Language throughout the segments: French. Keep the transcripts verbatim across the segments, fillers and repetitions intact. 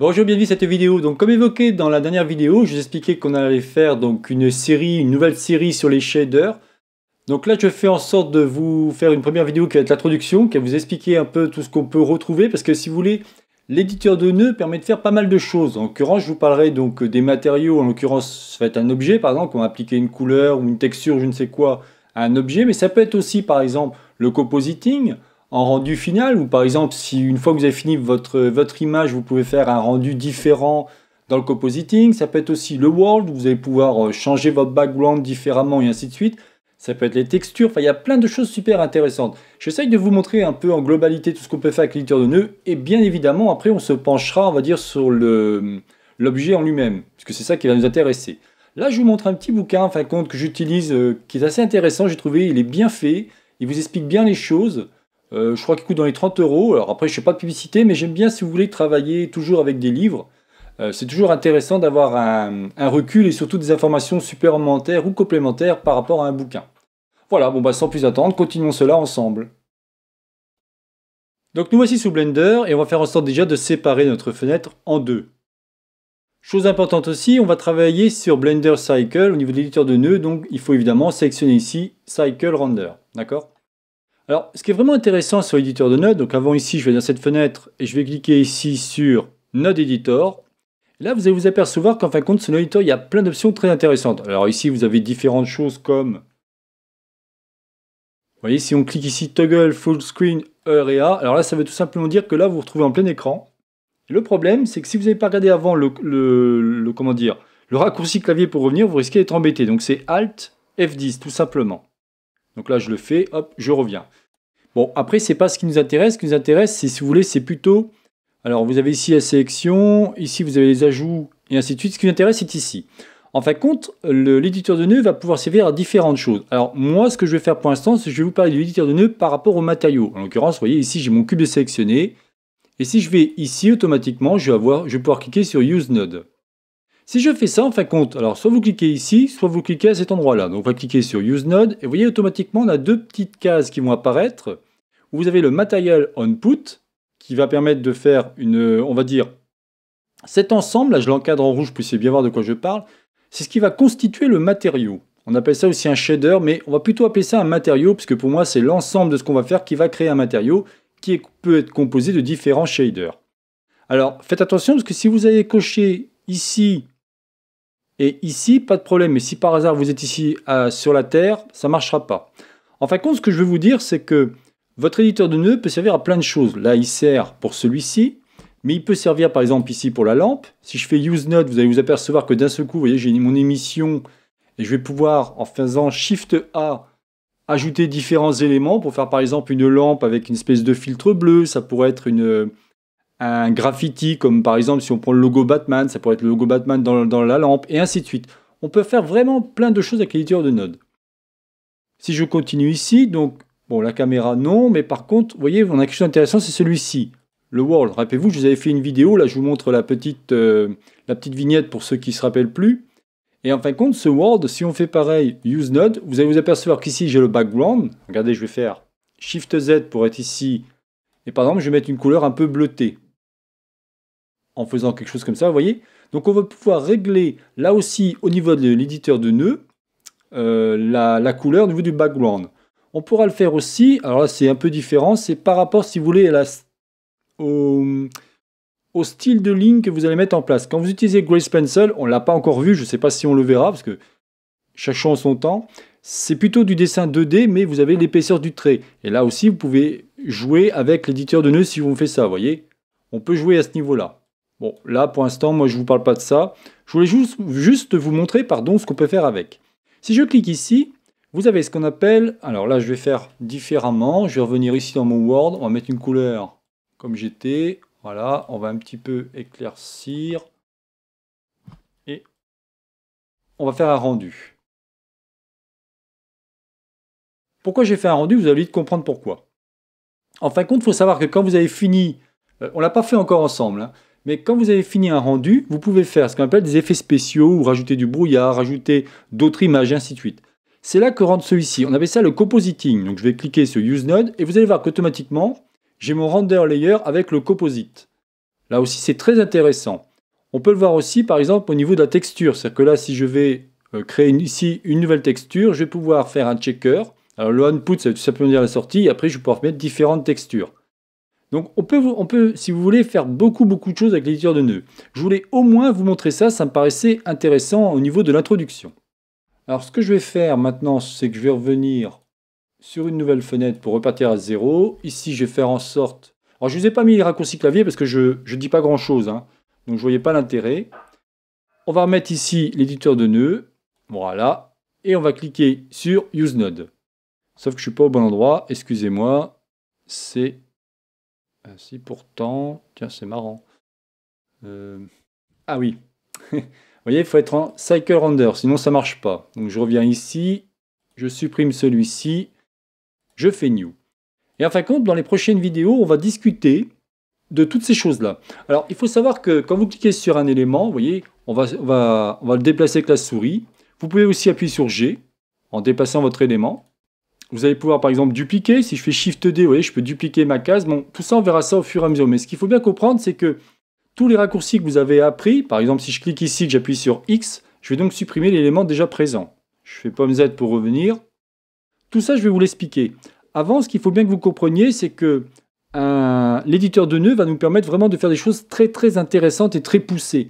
Bonjour, bienvenue à cette vidéo. Donc, comme évoqué dans la dernière vidéo, je vous expliquais qu'on allait faire donc une série, une nouvelle série sur les shaders. Donc là, je fais en sorte de vous faire une première vidéo qui va être l'introduction, qui va vous expliquer un peu tout ce qu'on peut retrouver, parce que si vous voulez, l'éditeur de nœuds permet de faire pas mal de choses. En l'occurrence, je vous parlerai donc des matériaux. En l'occurrence, ça va être un objet, par exemple, qu'on va appliquer une couleur ou une texture, je ne sais quoi, à un objet. Mais ça peut être aussi, par exemple, le compositing en rendu final, ou par exemple, si une fois que vous avez fini votre, votre image, vous pouvez faire un rendu différent dans le compositing. Ça peut être aussi le world, où vous allez pouvoir changer votre background différemment, et ainsi de suite. Ça peut être les textures, enfin il y a plein de choses super intéressantes. J'essaye de vous montrer un peu en globalité tout ce qu'on peut faire avec l'éditeur de nœuds, et bien évidemment, après on se penchera, on va dire, sur l'objet en lui-même, puisque c'est ça qui va nous intéresser. Là, je vous montre un petit bouquin, en fin de compte, que j'utilise, euh, qui est assez intéressant, j'ai trouvé, il est bien fait, il vous explique bien les choses. Euh, je crois qu'il coûte dans les trente euros. Alors après, je ne fais pas de publicité, mais j'aime bien si vous voulez travailler toujours avec des livres. Euh, c'est toujours intéressant d'avoir un, un recul et surtout des informations supplémentaires ou complémentaires par rapport à un bouquin. Voilà, bon bah sans plus attendre, continuons cela ensemble. Donc nous voici sous Blender et on va faire en sorte déjà de séparer notre fenêtre en deux. Chose importante aussi, on va travailler sur Blender Cycle au niveau de l'éditeur de nœuds, donc il faut évidemment sélectionner ici Cycle Render, d'accord ? Alors, ce qui est vraiment intéressant sur l'éditeur de nœuds, donc avant ici, je vais dans cette fenêtre et je vais cliquer ici sur Node Editor. Là, vous allez vous apercevoir qu'en fin de compte, sur Node Editor, il y a plein d'options très intéressantes. Alors ici, vous avez différentes choses comme... Vous voyez, si on clique ici Toggle, Full Screen, E R et A, alors là, ça veut tout simplement dire que là, vous vous retrouvez en plein écran. Et le problème, c'est que si vous n'avez pas regardé avant le, le, le, comment dire, le raccourci clavier pour revenir, vous risquez d'être embêté. Donc c'est Alt, F dix, tout simplement. Donc là, je le fais, hop, je reviens. Bon, après, c'est pas ce qui nous intéresse. Ce qui nous intéresse, c'est, si vous voulez, c'est plutôt... Alors, vous avez ici la sélection, ici, vous avez les ajouts, et ainsi de suite. Ce qui nous intéresse, c'est ici. En fin de compte, l'éditeur de nœuds va pouvoir servir à différentes choses. Alors, moi, ce que je vais faire pour l'instant, c'est que je vais vous parler de l'éditeur de nœuds par rapport aux matériaux. En l'occurrence, vous voyez, ici, j'ai mon cube de sélectionné. Et si je vais ici, automatiquement, je vais, avoir, je vais pouvoir cliquer sur « Use Node ». Si je fais ça, en fin de compte, alors soit vous cliquez ici, soit vous cliquez à cet endroit-là. Donc on va cliquer sur Use Node, et vous voyez automatiquement, on a deux petites cases qui vont apparaître. Où vous avez le Material Output, qui va permettre de faire une, on va dire, cet ensemble, là je l'encadre en rouge, vous puissiez bien voir de quoi je parle, c'est ce qui va constituer le matériau. On appelle ça aussi un shader, mais on va plutôt appeler ça un matériau, puisque pour moi c'est l'ensemble de ce qu'on va faire qui va créer un matériau, qui peut être composé de différents shaders. Alors faites attention, parce que si vous avez coché ici, et ici, pas de problème, mais si par hasard vous êtes ici euh, sur la Terre, ça ne marchera pas. En fin de compte, ce que je veux vous dire, c'est que votre éditeur de nœuds peut servir à plein de choses. Là, il sert pour celui-ci, mais il peut servir par exemple ici pour la lampe. Si je fais Use Node, vous allez vous apercevoir que d'un seul coup, vous voyez, j'ai mon émission, et je vais pouvoir, en faisant Shift A, ajouter différents éléments pour faire par exemple une lampe avec une espèce de filtre bleu. Ça pourrait être une... un graffiti, comme par exemple si on prend le logo Batman, ça pourrait être le logo Batman dans, dans la lampe, et ainsi de suite. On peut faire vraiment plein de choses avec l'éditeur de node. Si je continue ici, donc, bon, la caméra non, mais par contre, vous voyez, on a quelque chose d'intéressant, c'est celui-ci, le World. Rappelez-vous, je vous avais fait une vidéo, là je vous montre la petite, euh, la petite vignette pour ceux qui ne se rappellent plus. Et en fin de compte, ce World, si on fait pareil, Use Node, vous allez vous apercevoir qu'ici j'ai le background. Regardez, je vais faire Shift Z pour être ici, et par exemple, je vais mettre une couleur un peu bleutée. En faisant quelque chose comme ça, vous voyez. Donc on va pouvoir régler, là aussi, au niveau de l'éditeur de nœuds, euh, la, la couleur au niveau du background. On pourra le faire aussi, alors là c'est un peu différent, c'est par rapport, si vous voulez, à la, au, au style de ligne que vous allez mettre en place. Quand vous utilisez Grease Pencil, on ne l'a pas encore vu, je ne sais pas si on le verra, parce que chacun son temps, c'est plutôt du dessin deux D, mais vous avez l'épaisseur du trait. Et là aussi, vous pouvez jouer avec l'éditeur de nœuds si vous faites ça, vous voyez. On peut jouer à ce niveau-là. Bon, là, pour l'instant, moi, je ne vous parle pas de ça. Je voulais juste, juste vous montrer, pardon, ce qu'on peut faire avec. Si je clique ici, vous avez ce qu'on appelle... Alors là, je vais faire différemment. Je vais revenir ici dans mon Word. On va mettre une couleur comme j'étais. Voilà, on va un petit peu éclaircir. Et on va faire un rendu. Pourquoi j'ai fait un rendu? Vous allez vite comprendre pourquoi. En fin de compte, il faut savoir que quand vous avez fini... On ne l'a pas fait encore ensemble, hein. Mais quand vous avez fini un rendu, vous pouvez faire ce qu'on appelle des effets spéciaux, ou rajouter du brouillard, rajouter d'autres images, et ainsi de suite. C'est là que rentre celui-ci. On appelle ça le compositing. Donc je vais cliquer sur Use Node, et vous allez voir qu'automatiquement, j'ai mon render layer avec le composite. Là aussi, c'est très intéressant. On peut le voir aussi, par exemple, au niveau de la texture. C'est-à-dire que là, si je vais créer une, ici une nouvelle texture, je vais pouvoir faire un checker. Alors, le input, ça veut tout simplement dire la sortie. Et après, je vais pouvoir mettre différentes textures. Donc, on peut, on peut, si vous voulez, faire beaucoup, beaucoup de choses avec l'éditeur de nœuds. Je voulais au moins vous montrer ça. Ça me paraissait intéressant au niveau de l'introduction. Alors, ce que je vais faire maintenant, c'est que je vais revenir sur une nouvelle fenêtre pour repartir à zéro. Ici, je vais faire en sorte... Alors, je ne vous ai pas mis les raccourcis clavier parce que je ne dis pas grand-chose. Hein. Donc, je ne voyais pas l'intérêt. On va remettre ici l'éditeur de nœuds. Voilà. Et on va cliquer sur « Use Node ». Sauf que je ne suis pas au bon endroit. Excusez-moi. C'est... Ah, si, pourtant... Tiens, c'est marrant. Euh... Ah oui. Vous voyez, il faut être en « Cycle Render », sinon ça ne marche pas. Donc, je reviens ici. Je supprime celui-ci. Je fais « New ». Et en fin de compte, dans les prochaines vidéos, on va discuter de toutes ces choses-là. Alors, il faut savoir que quand vous cliquez sur un élément, vous voyez, on va, on va, on va le déplacer avec la souris. Vous pouvez aussi appuyer sur G en déplaçant votre élément. Vous allez pouvoir, par exemple, dupliquer. Si je fais Shift D, vous voyez, je peux dupliquer ma case. Bon, tout ça, on verra ça au fur et à mesure. Mais ce qu'il faut bien comprendre, c'est que tous les raccourcis que vous avez appris, par exemple, si je clique ici, que j'appuie sur X, je vais donc supprimer l'élément déjà présent. Je fais pomme Z pour revenir. Tout ça, je vais vous l'expliquer. Avant, ce qu'il faut bien que vous compreniez, c'est que euh, l'éditeur de nœuds va nous permettre vraiment de faire des choses très très intéressantes et très poussées.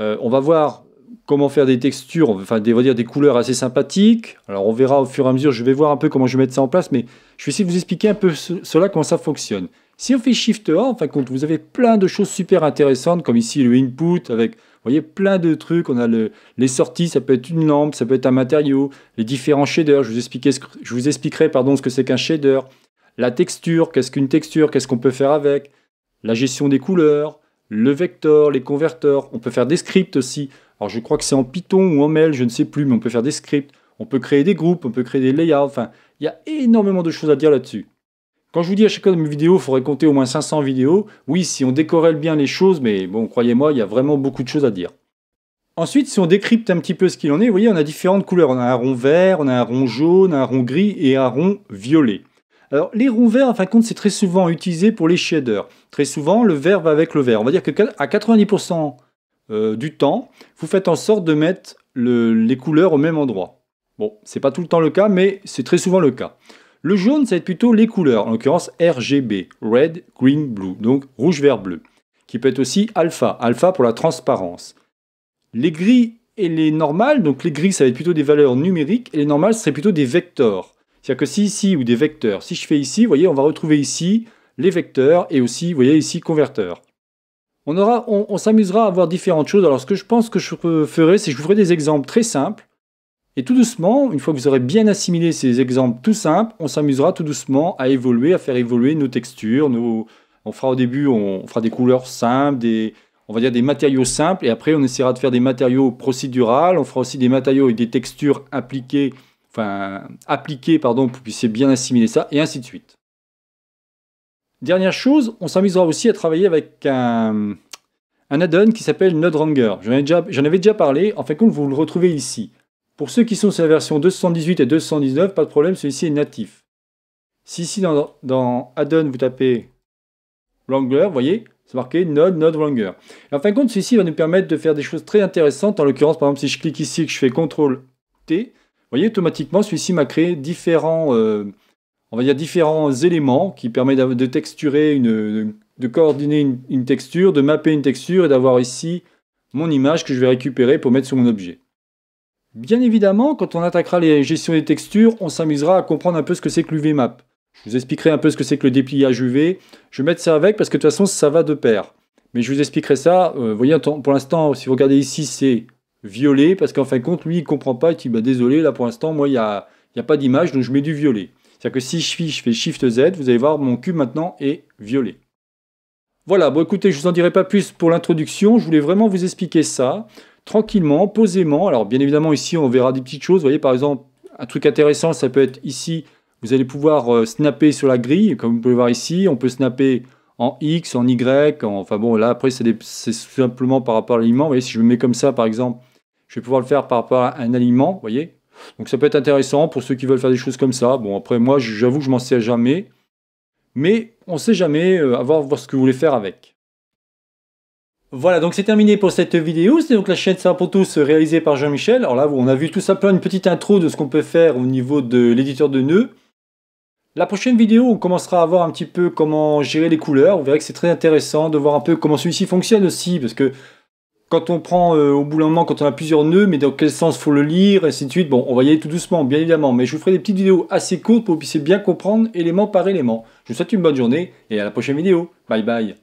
Euh, on va voir comment faire des textures, enfin des, on va dire des couleurs assez sympathiques. Alors on verra au fur et à mesure, je vais voir un peu comment je vais mettre ça en place, mais je vais essayer de vous expliquer un peu ce, cela, comment ça fonctionne. Si on fait Shift A, en fin de compte, vous avez plein de choses super intéressantes, comme ici le input, avec, vous voyez, plein de trucs. On a le, les sorties, ça peut être une lampe, ça peut être un matériau, les différents shaders. Je vous expliquais, je vous expliquerai pardon, ce que c'est qu'un shader. La texture, qu'est-ce qu'une texture, qu'est-ce qu'on peut faire avec. La gestion des couleurs, le vecteur, les converteurs. On peut faire des scripts aussi. Alors je crois que c'est en Python ou en M L, je ne sais plus, mais on peut faire des scripts. On peut créer des groupes, on peut créer des layouts. Enfin, il y a énormément de choses à dire là-dessus. Quand je vous dis à chacun de mes vidéos, il faudrait compter au moins cinq cents vidéos. Oui, si on décorrèle bien les choses, mais bon, croyez-moi, il y a vraiment beaucoup de choses à dire. Ensuite, si on décrypte un petit peu ce qu'il en est, vous voyez, on a différentes couleurs. On a un rond vert, on a un rond jaune, un rond gris et un rond violet. Alors, les ronds verts, en fin de compte, c'est très souvent utilisé pour les shaders. Très souvent, le vert va avec le vert. On va dire qu'à quatre-vingt-dix pour cent euh, du temps, vous faites en sorte de mettre le, les couleurs au même endroit. Bon, c'est pas tout le temps le cas, mais c'est très souvent le cas. Le jaune, ça va être plutôt les couleurs, en l'occurrence R G B, Red, Green, Blue, donc rouge, vert, bleu, qui peut être aussi alpha, alpha pour la transparence. Les gris et les normales, donc les gris, ça va être plutôt des valeurs numériques, et les normales, ce serait plutôt des vecteurs. C'est-à-dire que si ici, ou des vecteurs, si je fais ici, vous voyez, on va retrouver ici les vecteurs, et aussi, vous voyez ici, converteurs. On, aura, on, on s'amusera à voir différentes choses. Alors, ce que je pense que je ferai, c'est que je vous ferai des exemples très simples. Et tout doucement, une fois que vous aurez bien assimilé ces exemples tout simples, on s'amusera tout doucement à évoluer, à faire évoluer nos textures. Nos... On fera au début, on fera des couleurs simples, des... on va dire des matériaux simples, et après on essaiera de faire des matériaux procédurales. On fera aussi des matériaux avec des textures appliquées, enfin appliquées, pardon, pour que vous puissiez bien assimiler ça, et ainsi de suite. Dernière chose, on s'amusera aussi à travailler avec un, un add-on qui s'appelle Node Wrangler. J'en avais déjà... j'en avais déjà parlé. En fin de compte, vous le retrouvez ici. Pour ceux qui sont sur la version deux cent dix-huit et deux cent dix-neuf, pas de problème, celui-ci est natif. Si ici dans, dans Add-on vous tapez Wrangler, vous voyez, c'est marqué Node, Node Wrangler. Et en fin de compte, celui-ci va nous permettre de faire des choses très intéressantes. En l'occurrence, par exemple, si je clique ici et que je fais contrôle T, vous voyez, automatiquement, celui-ci m'a créé différents, euh, on va dire différents éléments qui permettent de texturer, une, de, de coordonner une, une texture, de mapper une texture et d'avoir ici mon image que je vais récupérer pour mettre sur mon objet. Bien évidemment, quand on attaquera les gestions des textures, on s'amusera à comprendre un peu ce que c'est que l'U V Map. Je vous expliquerai un peu ce que c'est que le dépliage U V. Je vais mettre ça avec parce que de toute façon, ça va de pair. Mais je vous expliquerai ça. Vous euh, voyez, pour l'instant, si vous regardez ici, c'est violet parce qu'en fin de compte, lui, il ne comprend pas. Il dit bah, désolé, là pour l'instant, moi, il n'y a, y a pas d'image, donc je mets du violet. C'est-à-dire que si je, suis, je fais Shift Z, vous allez voir, mon cube maintenant est violet. Voilà, bon écoutez, je ne vous en dirai pas plus pour l'introduction. Je voulais vraiment vous expliquer ça. Tranquillement, posément. Alors bien évidemment ici on verra des petites choses, vous voyez par exemple un truc intéressant, ça peut être ici vous allez pouvoir euh, snapper sur la grille comme vous pouvez voir ici, on peut snapper en X, en Y, en... enfin bon là après c'est des... simplement par rapport à l'aliment, vous voyez si je me mets comme ça par exemple, je vais pouvoir le faire par rapport à un aliment, vous voyez, donc ça peut être intéressant pour ceux qui veulent faire des choses comme ça. Bon après moi j'avoue que je m'en sais jamais, mais on sait jamais, euh, à voir, voir ce que vous voulez faire avec. Voilà, donc c'est terminé pour cette vidéo. C'est donc la chaîne Savoir pour tous réalisée par Jean-Michel. Alors là, on a vu tout simplement une petite intro de ce qu'on peut faire au niveau de l'éditeur de nœuds. La prochaine vidéo, on commencera à voir un petit peu comment gérer les couleurs. Vous verrez que c'est très intéressant de voir un peu comment celui-ci fonctionne aussi, parce que quand on prend euh, au bout d'un moment, quand on a plusieurs nœuds, mais dans quel sens faut le lire, et ainsi de suite. Bon, on va y aller tout doucement, bien évidemment, mais je vous ferai des petites vidéos assez courtes pour que vous puissiez bien comprendre élément par élément. Je vous souhaite une bonne journée et à la prochaine vidéo. Bye bye.